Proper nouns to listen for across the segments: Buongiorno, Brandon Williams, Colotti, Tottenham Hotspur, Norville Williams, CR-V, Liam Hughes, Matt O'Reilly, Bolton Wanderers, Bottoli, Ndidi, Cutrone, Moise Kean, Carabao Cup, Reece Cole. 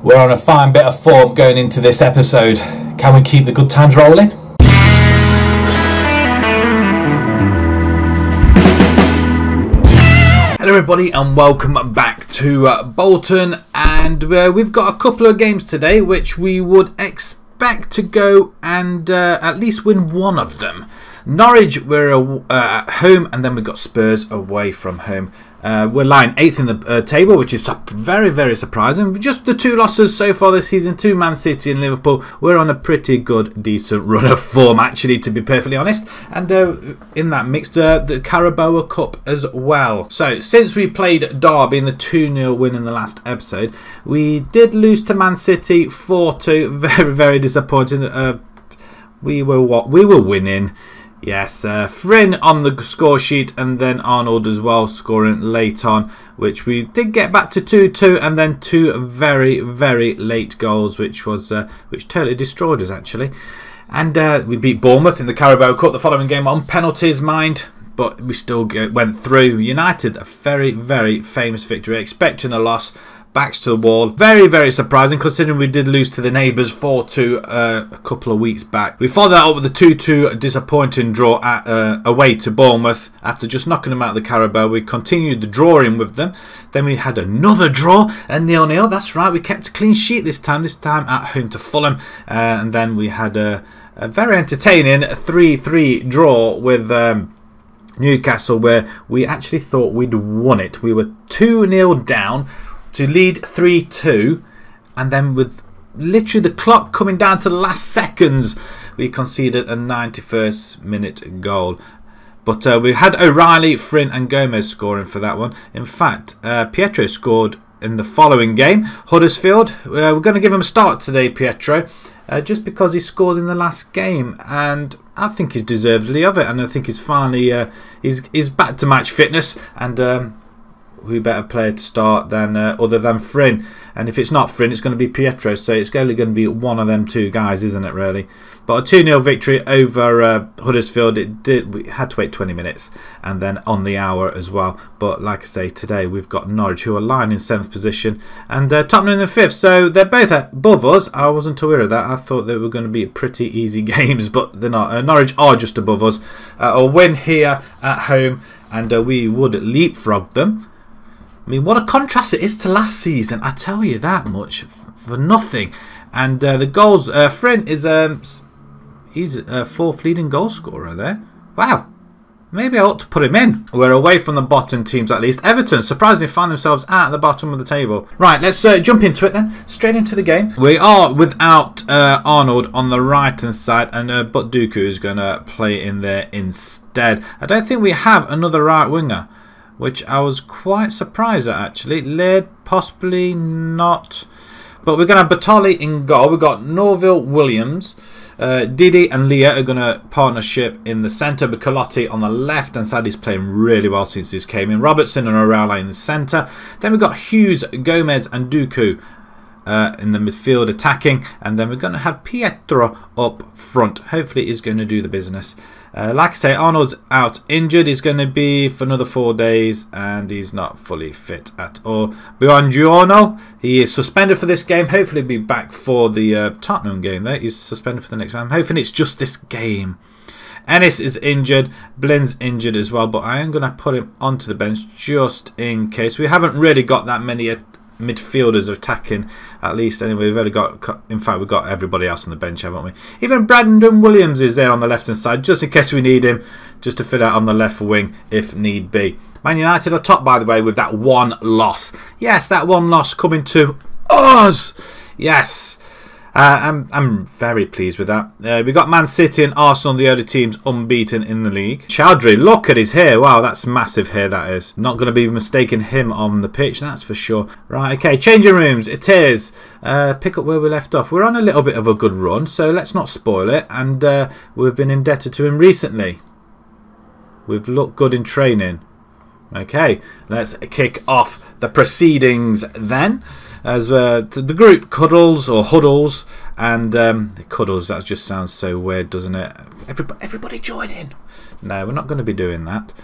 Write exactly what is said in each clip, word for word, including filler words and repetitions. We're on a fine bit of form going into this episode. Can we keep the good times rolling? Hello everybody and welcome back to uh, Bolton, and uh, we've got a couple of games today which we would expect to go and uh, at least win one of them. Norwich we're uh, at home, and then we've got Spurs away from home. Uh, we're lying eighth in the uh, table, which is very, very surprising. Just the two losses so far this season to Man City and Liverpool. We're on a pretty good, decent run of form, actually, to be perfectly honest. And uh, in that mixed, uh, the Carabao Cup as well. So, since we played Derby in the two nil win in the last episode, we did lose to Man City four two. Very, very disappointing. Uh, we were what? We were winning. Yes, uh, Flynn on the score sheet, and then Arnold as well scoring late on, which we did get back to two two, and then two very, very late goals, which was uh, which totally destroyed us, actually. And uh, we beat Bournemouth in the Carabao Cup the following game on penalties, mind, but we still went through. United, a very, very famous victory, expecting a loss. Backs to the wall. Very, very surprising considering we did lose to the neighbours four two uh, a couple of weeks back. We followed that up with a two two disappointing draw at, uh, away to Bournemouth after just knocking them out of the Carabao. We continued the drawing with them. Then we had another draw and nil nil. That's right, we kept a clean sheet this time, this time at home to Fulham. Uh, and then we had a, a very entertaining three three draw with Um, Newcastle, where we actually thought we'd won it. We were two nil down to lead three two, and then with literally the clock coming down to the last seconds, we conceded a ninety-first minute goal. But uh, we had O'Reilly, Flynn and Gomez scoring for that one. In fact, uh, Pietro scored in the following game, Huddersfield. Uh, we're going to give him a start today, Pietro, uh, just because he scored in the last game, and I think he's deservedly of it, and I think he's finally uh, he's, he's back to match fitness, and um, who better player to start than uh, other than Flynn? And if it's not Flynn, it's going to be Pietro. So it's only going to be one of them two guys, isn't it, really? But a two nil victory over uh, Huddersfield. It did. We had to wait twenty minutes and then on the hour as well. But like I say, today we've got Norwich, who are lying in seventh position, and uh, Tottenham in the fifth. So they're both above us. I wasn't aware of that. I thought they were going to be pretty easy games, but they're not. Uh, Norwich are just above us. Uh, a win here at home, and uh, we would leapfrog them. I mean, what a contrast it is to last season. I tell you that much for nothing. And uh, the goals, uh, Flynn is um, he's a fourth leading goal scorer there. Wow. Maybe I ought to put him in. We're away from the bottom teams at least. Everton surprisingly find themselves at the bottom of the table. Right, let's uh, jump into it then. Straight into the game. We are without uh, Arnold on the right-hand side, and uh, but Doku is going to play in there instead. I don't think we have another right winger, which I was quite surprised at, actually. Laird, possibly not. But we're going to have Batali in goal. We've got Norville Williams. Uh, Didi and Leah are going to partnership in the centre, but Colotti on the left and side. He's playing really well since he's came in. Robertson and Orala in the centre. Then we've got Hughes, Gomez and Doku uh, in the midfield attacking. And then we're going to have Pietro up front. Hopefully he's going to do the business. Uh, like I say, Arnold's out injured. He's going to be for another four days, and he's not fully fit at all. Buongiorno, he is suspended for this game. Hopefully he'll be back for the uh, Tottenham game, though. He's suspended for the next round. Hopefully it's just this game. Ennis is injured. Blin's injured as well, but I am going to put him onto the bench just in case. We haven't really got that many midfielders attacking, at least anyway. We've already got, in fact we've got everybody else on the bench, haven't we? Even Brandon Williams is there on the left hand side, just in case we need him, just to fit out on the left wing if need be. Man United are top, by the way, with that one loss. Yes, that one loss coming to us. Yes, uh, I'm, I'm very pleased with that. Uh, we got Man City and Arsenal, the other teams unbeaten in the league. Chowdhury, look at his hair. Wow, that's massive hair, that is. Not going to be mistaking him on the pitch, that's for sure. Right, okay, changing rooms. It is. Uh, pick up where we left off. We're on a little bit of a good run, so let's not spoil it. And uh, we've been indebted to him recently. We've looked good in training. Okay, let's kick off the proceedings then. As uh, the group cuddles or huddles, and um, cuddles, that just sounds so weird, doesn't it? Everybody, everybody join in. No, we're not going to be doing that.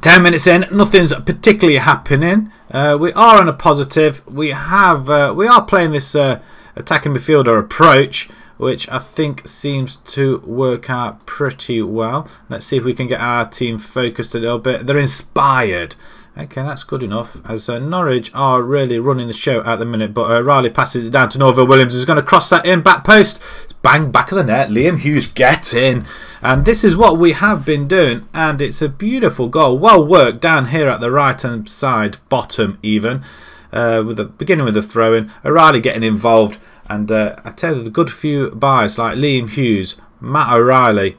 ten minutes in, nothing's particularly happening. Uh, we are on a positive. We have uh, we are playing this uh, attacking midfielder approach, which I think seems to work out pretty well. Let's see if we can get our team focused a little bit. They're inspired. Okay, that's good enough, as uh, Norwich are really running the show at the minute. But uh, Riley passes it down to Norville Williams, who's going to cross that in, back post. Bang, back of the net. Liam Hughes, get in. And this is what we have been doing, and it's a beautiful goal. Well worked down here at the right-hand side, bottom even, uh, with the beginning with the throw-in. O'Reilly getting involved, and uh, I tell you, the good few buys like Liam Hughes, Matt O'Reilly,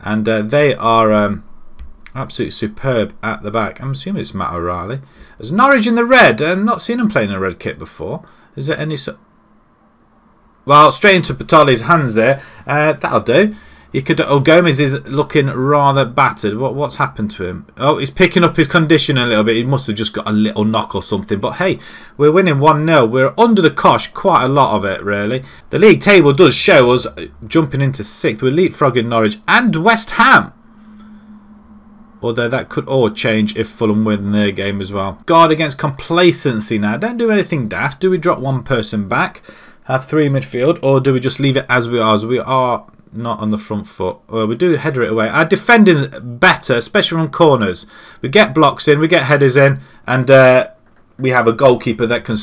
and uh, they are... Um, absolutely superb at the back. I'm assuming it's Matt O'Reilly. There's Norwich in the red. I've not seen him playing in a red kit before. Is there any... So well, straight into Patali's hands there. Uh, that'll do. You could. Oh, Gomez is looking rather battered. What What's happened to him? Oh, he's picking up his condition a little bit. He must have just got a little knock or something. But hey, we're winning one nil. We're under the cosh quite a lot of it, really. The league table does show us jumping into sixth. We're leapfrogging Norwich and West Ham. Although that could all change if Fulham win their game as well. Guard against complacency now. Don't do anything daft. Do we drop one person back, have three midfield, or do we just leave it as we are? As we are not on the front foot. Well, we do header it away. Our defending better, especially on corners. We get blocks in, we get headers in, and uh, we have a goalkeeper that can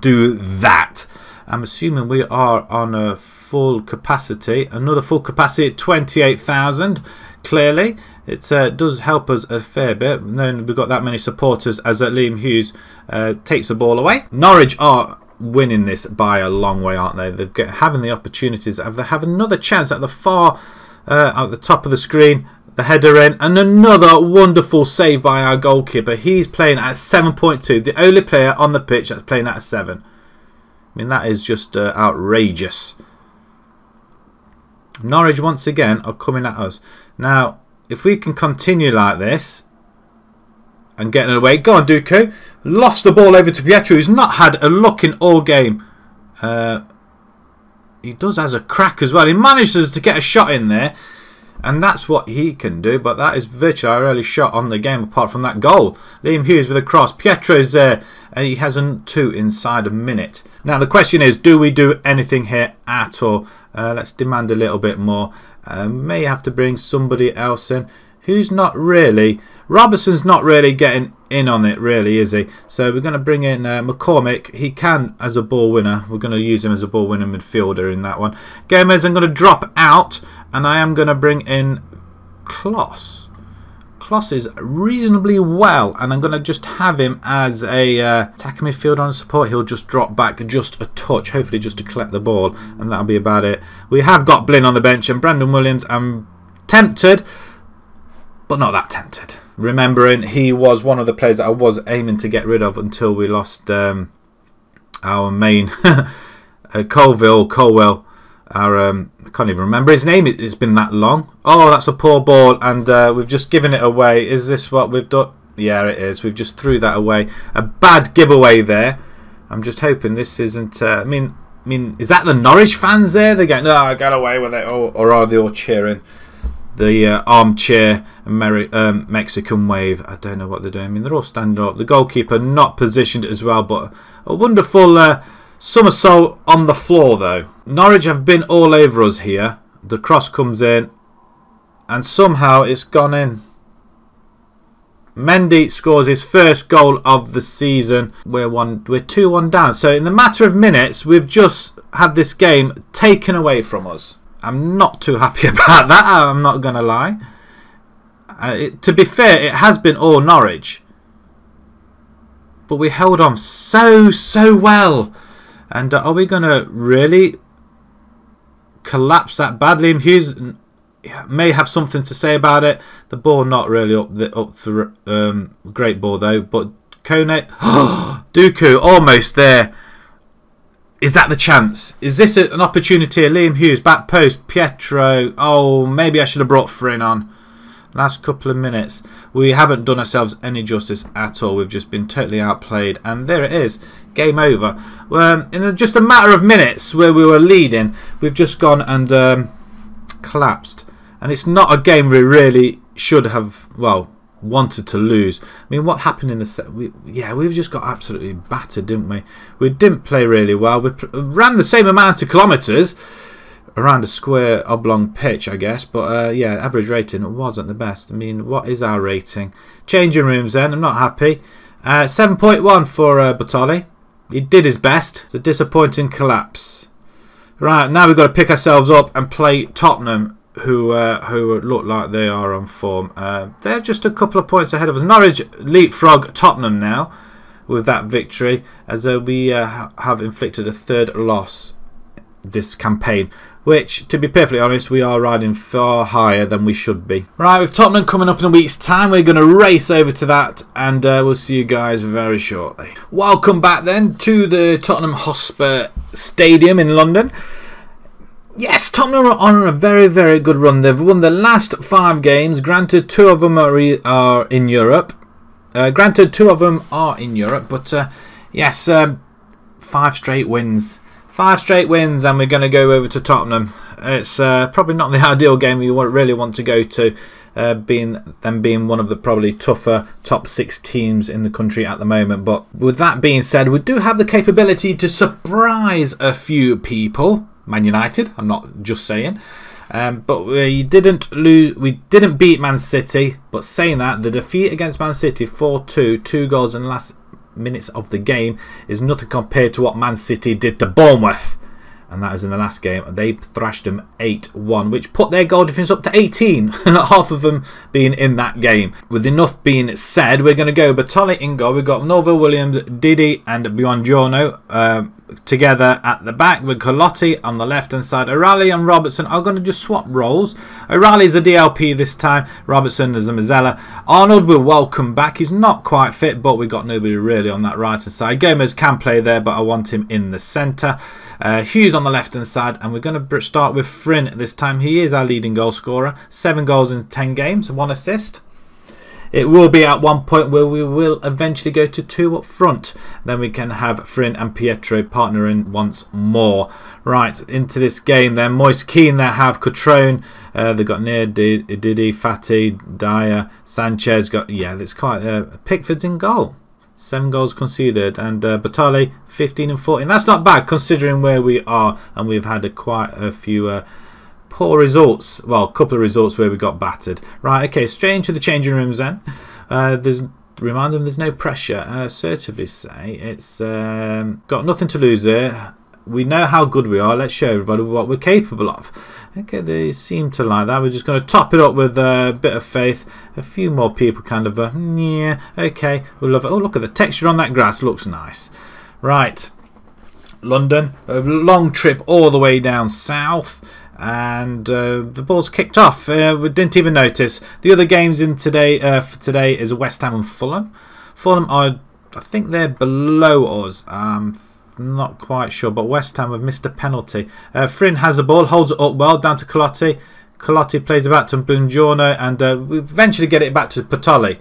do that. I'm assuming we are on a full capacity. Another full capacity at twenty-eight thousand. Clearly, it uh, does help us a fair bit. Knowing we've got that many supporters, as uh, Liam Hughes uh, takes the ball away. Norwich are winning this by a long way, aren't they? They're having the opportunities. They have another chance at the far, uh, at the top of the screen. The header in, and another wonderful save by our goalkeeper. He's playing at seven point two. The only player on the pitch that's playing at a seven. I mean, that is just uh, outrageous. Norwich once again are coming at us. Now, if we can continue like this and getting away, go on Duku. Lost the ball over to Pietro, who's not had a look in all game. Uh, he does has a crack as well. He manages to get a shot in there, and that's what he can do. But that is virtually our only shot on the game apart from that goal. Liam Hughes with a cross. Pietro's there, and he has a two inside a minute. Now the question is, do we do anything here at all? Uh, let's demand a little bit more. Uh, may have to bring somebody else in. Who's not really... Robertson's not really getting in on it, really, is he? So we're going to bring in uh, McCormick. He can as a ball winner. We're going to use him as a ball winner midfielder in that one. Gomez, I'm going to drop out. And I am going to bring in Kloss. Kloss is reasonably well. And I'm going to just have him as a uh, attacking midfielder on support. He'll just drop back just a touch. Hopefully just to collect the ball. And that'll be about it. We have got Blinn on the bench. And Brandon Williams, I'm tempted. But not that tempted. Remembering he was one of the players that I was aiming to get rid of until we lost um, our main uh, Colville, Colwell. Our, um, I can't even remember his name. It, it's been that long. Oh, that's a poor ball, and uh, we've just given it away. Is this what we've done? Yeah, it is. We've just threw that away. A bad giveaway there. I'm just hoping this isn't. Uh, I mean, I mean, is that the Norwich fans there? They're going, no, I got away with it, or, or are they all cheering? The uh, armchair Ameri um, Mexican wave. I don't know what they're doing. I mean, they're all standing up. The goalkeeper not positioned as well, but a wonderful uh, somersault on the floor, though. Norwich have been all over us here. The cross comes in, and somehow it's gone in. Mendy scores his first goal of the season. We're one, we're two one down. So in the matter of minutes, we've just had this game taken away from us. I'm not too happy about that, I'm not going to lie. Uh, it, to be fair, it has been all Norwich. But we held on so, so well. And uh, are we going to really collapse that badly? Liam Hughes may have something to say about it. The ball not really up the up for um, great ball, though. But Kone... Oh, Duku almost there. Is that the chance? Is this an opportunity? Liam Hughes, back post, Pietro. Oh, maybe I should have brought Flynn on. Last couple of minutes. We haven't done ourselves any justice at all. We've just been totally outplayed. And there it is. Game over. Um, in just a matter of minutes where we were leading, we've just gone and um, collapsed. And it's not a game we really should have... Well, wanted to lose. I mean, what happened in the set? We, yeah, we've just got absolutely battered, didn't we? We didn't play really well. We ran the same amount of kilometres around a square oblong pitch, I guess. But, uh, yeah, average rating wasn't the best. I mean, what is our rating? Changing rooms then. I'm not happy. Uh, seven point one for uh, Bottoli. He did his best. It's a disappointing collapse. Right, now we've got to pick ourselves up and play Tottenham, who uh, who look like they are on form. Uh, they're just a couple of points ahead of us. Norwich leapfrog Tottenham now with that victory, as though we uh, have inflicted a third loss this campaign, which, to be perfectly honest, we are riding far higher than we should be. Right, with Tottenham coming up in a week's time, we're going to race over to that, and uh, we'll see you guys very shortly. Welcome back then to the Tottenham Hotspur Stadium in London. Yes, Tottenham are on a very, very good run. They've won the last five games. Granted, two of them are, e are in Europe. Uh, granted, two of them are in Europe, but uh, yes, um, five straight wins. Five straight wins, and we're going to go over to Tottenham. It's uh, probably not the ideal game we really want to go to, uh, being them being one of the probably tougher top six teams in the country at the moment. But with that being said, we do have the capability to surprise a few people. Man United, I'm not just saying, um, but we didn't lose. We didn't beat Man City. But saying that, the defeat against Man City, four two, two goals in the last minutes of the game, is nothing compared to what Man City did to Bournemouth, and that was in the last game. They thrashed them eight one, which put their goal difference up to eighteen, half of them being in that game. With enough being said, we're going to go Bottoli in goal. We've got Norville Williams, Didi and Buongiorno uh, together at the back, with Colotti on the left-hand side. O'Reilly and Robertson are going to just swap roles. O'Reilly's a D L P this time. Robertson is a Mazzella. Arnold will welcome back. He's not quite fit, but we've got nobody really on that right-hand side. Gomez can play there, but I want him in the centre. Uh, Hughes on the left-hand side, and we're going to start with Frin this time. He is our leading goal scorer. Seven goals in ten games, one assist. It will be at one point where we will eventually go to two up front. Then we can have Frin and Pietro partnering once more. Right, into this game then. Moise Kean, they have Cutrone. Uh, they've got Neer, Didi, Fatih, Dyer, Sanchez. Got Yeah, that's quite... Uh, Pickford's in goal. Seven goals conceded. And uh, Bottoli, fifteen and fourteen. That's not bad considering where we are. And we've had a, quite a few... Uh, poor results. Well, a couple of results where we got battered. Right, okay, straight into the changing rooms then. Uh, there's, remind them there's no pressure. Uh, assertively say. It's um, got nothing to lose there. We know how good we are. Let's show everybody what we're capable of. Okay, they seem to like that. We're just going to top it up with a bit of faith. A few more people kind of, uh, yeah, okay, we'll love it. Oh, look at the texture on that grass. Looks nice. Right, London. A long trip all the way down south. And uh, the ball's kicked off. Uh, we didn't even notice. The other games in today uh, for today is West Ham and Fulham. Fulham are, I think they're below us. I'm not quite sure, but West Ham have missed a penalty. Uh, Frin has the ball, holds it up well, down to Colotti. Colotti plays it back to Buongiorno, and uh, we eventually get it back to Bottoli.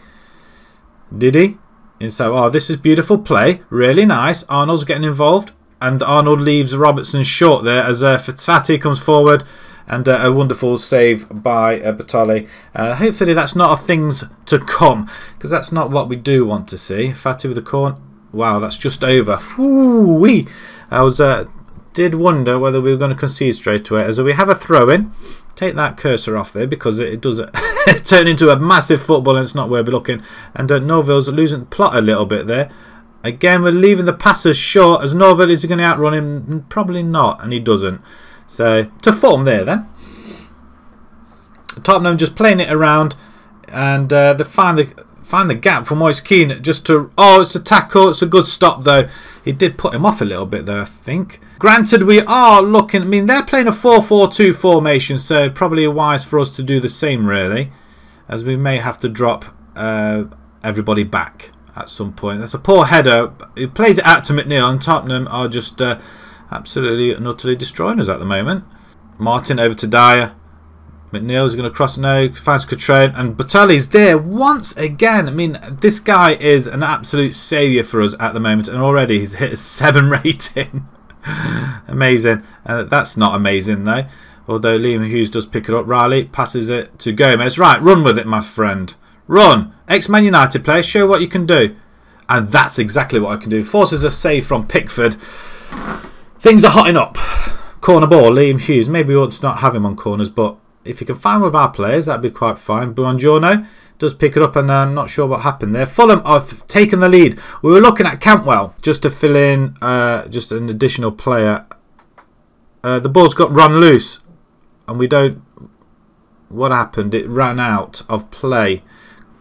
Did he? And so, oh, this is beautiful play, really nice. Arnold's getting involved. And Arnold leaves Robertson short there as uh, Fatih comes forward, and uh, a wonderful save by uh, Bottoli. Uh, hopefully that's not of things to come, because that's not what we do want to see. Fatih with the corner. Wow, that's just over. Woo-wee. I was uh, did wonder whether we were going to concede straight away. As we have a throw-in. Take that cursor off there, because it, it does turn into a massive football, and it's not where we're looking. And uh, Norville's losing plot a little bit there. Again, we're leaving the passes short. As Norville, is he going to outrun him? Probably not, and he doesn't. So, to form there then. Tottenham just playing it around, and uh, they find the find the gap for Moise Kean just to... Oh, it's a tackle. It's a good stop, though. He did put him off a little bit, though, I think. Granted, we are looking... I mean, they're playing a four four two formation, so probably wise for us to do the same, really, as we may have to drop uh, everybody back at some point. That's a poor header. He plays it out to McNeil, and Tottenham are just uh, absolutely and utterly destroying us at the moment. Martin over to Dyer. McNeil is going to cross, no, finds Cutrone, and Bottoli's there once again. I mean, this guy is an absolute saviour for us at the moment, and already he's hit a seven rating. Amazing. Uh, that's not amazing though, although Liam Hughes does pick it up. Riley passes it to Gomez. Right, run with it, my friend. Run. Ex-Man United player, show what you can do. And that's exactly what I can do. Forces a save from Pickford. Things are hotting up. Corner ball, Liam Hughes. Maybe we want to not have him on corners, but if he can find one of our players, that'd be quite fine. Buongiorno does pick it up, and I'm not sure what happened there. Fulham have taken the lead. We were looking at Cantwell just to fill in uh, just an additional player. Uh, the ball's got run loose, and we don't... What happened? It ran out of play.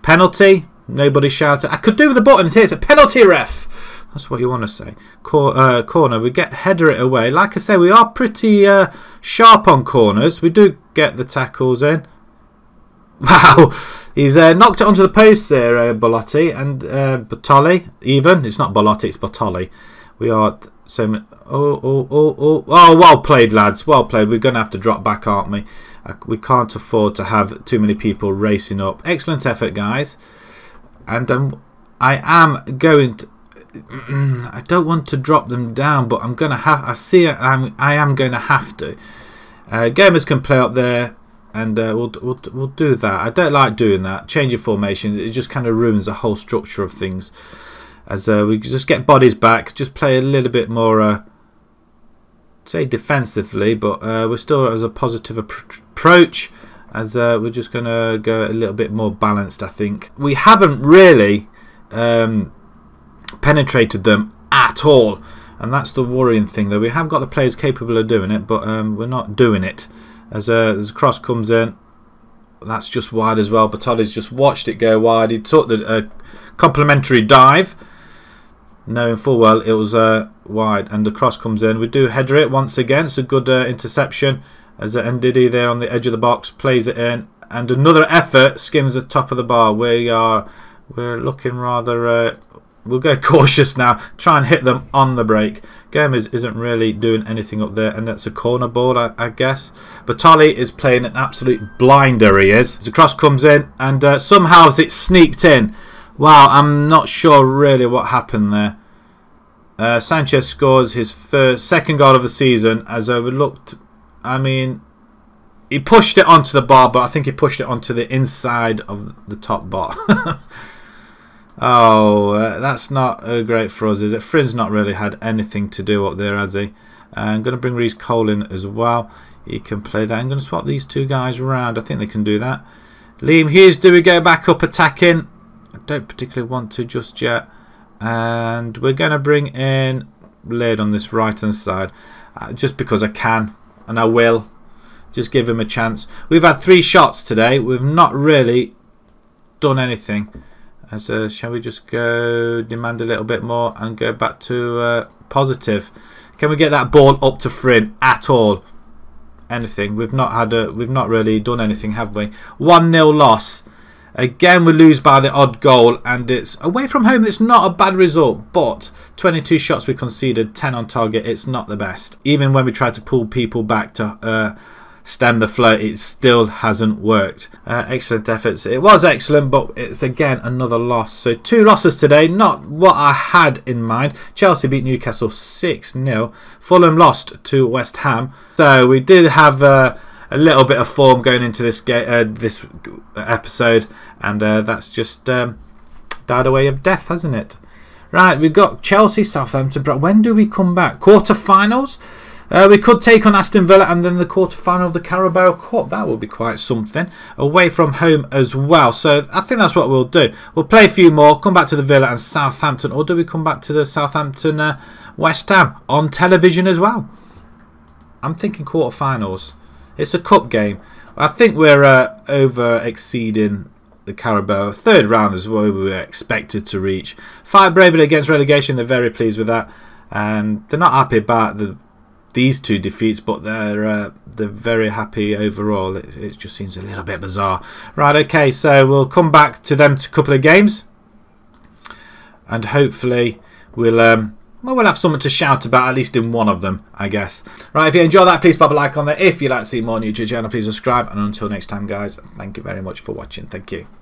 Penalty. Nobody shouted. I could do with the buttons here. It's a penalty, ref. That's what you want to say. Cor uh, corner. We get header it away. Like I say, we are pretty uh, sharp on corners. We do get the tackles in. Wow. He's uh, knocked it onto the post there, uh, Bellotti. And uh, Bottoli, even. It's not Bellotti, it's Bottoli. We are... So many, oh, oh, oh, oh. Oh, well played, lads. Well played. We're going to have to drop back, aren't we? Uh, we can't afford to have too many people racing up. Excellent effort, guys. And um, I am going to... I don't want to drop them down, but I'm going to have... I see I'm, I am going to have to. Uh, Gomez can play up there, and uh, we'll, we'll, we'll do that. I don't like doing that. Changing formations, it just kind of ruins the whole structure of things. As uh, we just get bodies back, just play a little bit more, uh, say defensively, but uh, we're still as a positive approach. As uh, we're just going to go a little bit more balanced, I think. We haven't really um, penetrated them at all. And that's the worrying thing, though. We have got the players capable of doing it, but um, we're not doing it. As uh, as the cross comes in, that's just wide as well. Batali's just watched it go wide. He took the uh, complimentary dive, knowing full well it was uh, wide. And the cross comes in. We do header it once again. It's a good uh, interception. As Ndidi there on the edge of the box plays it in, and another effort skims the top of the bar. We are we're looking rather. Uh, we'll go cautious now. Try and hit them on the break. Gomez isn't really doing anything up there, and that's a corner ball, I, I guess. Bottoli is playing an absolute blinder. He is. The cross comes in, and uh, somehow it's sneaked in. Wow, I'm not sure really what happened there. Uh, Sanchez scores his first, second goal of the season. As I looked, I mean, he pushed it onto the bar, but I think he pushed it onto the inside of the top bar. oh, uh, that's not uh, great for us, is it? Frinn's not really had anything to do up there, has he? Uh, I'm going to bring Reece Cole in as well. He can play that. I'm going to swap these two guys around. I think they can do that. Liam Hughes, do we go back up attacking? I don't particularly want to just yet. And we're going to bring in Laird on this right-hand side. Uh, just because I can. And I will. Just give him a chance. We've had three shots today. We've not really done anything. As uh, shall we just go demand a little bit more and go back to uh, positive? Can we get that ball up to Fryn at all? Anything. We've not had a, we've not really done anything, have we? one nil loss. Again, we lose by the odd goal, and it's away from home. It's not a bad result, but twenty-two shots we conceded, ten on target. It's not the best. Even when we tried to pull people back to uh, stem the flow, it still hasn't worked. Uh, excellent efforts. It was excellent, but it's again another loss. So two losses today, not what I had in mind. Chelsea beat Newcastle six nil. Fulham lost to West Ham. So we did have... Uh, A little bit of form going into this game, uh, this episode, and uh, that's just um, died a way of death, hasn't it? Right, we've got Chelsea, Southampton. When do we come back? Quarterfinals? Uh, we could take on Aston Villa, and then the quarterfinal of the Carabao Cup. That would be quite something. Away from home as well. So I think that's what we'll do. We'll play a few more, come back to the Villa and Southampton, or do we come back to the Southampton uh, West Ham on television as well? I'm thinking quarterfinals. It's a cup game. I think we're uh, over-exceeding the Carabao. Third round is where we were expected to reach. Fight bravely against relegation. They're very pleased with that. And they're not happy about the, these two defeats, but they're uh, they're very happy overall. It, it just seems a little bit bizarre. Right, okay, so we'll come back to them to a couple of games. And hopefully we'll... Um, Well, we'll have something to shout about, at least in one of them, I guess. Right, if you enjoy that, please pop a like on there. If you'd like to see more on YouTube channel, please subscribe. And until next time, guys, thank you very much for watching. Thank you.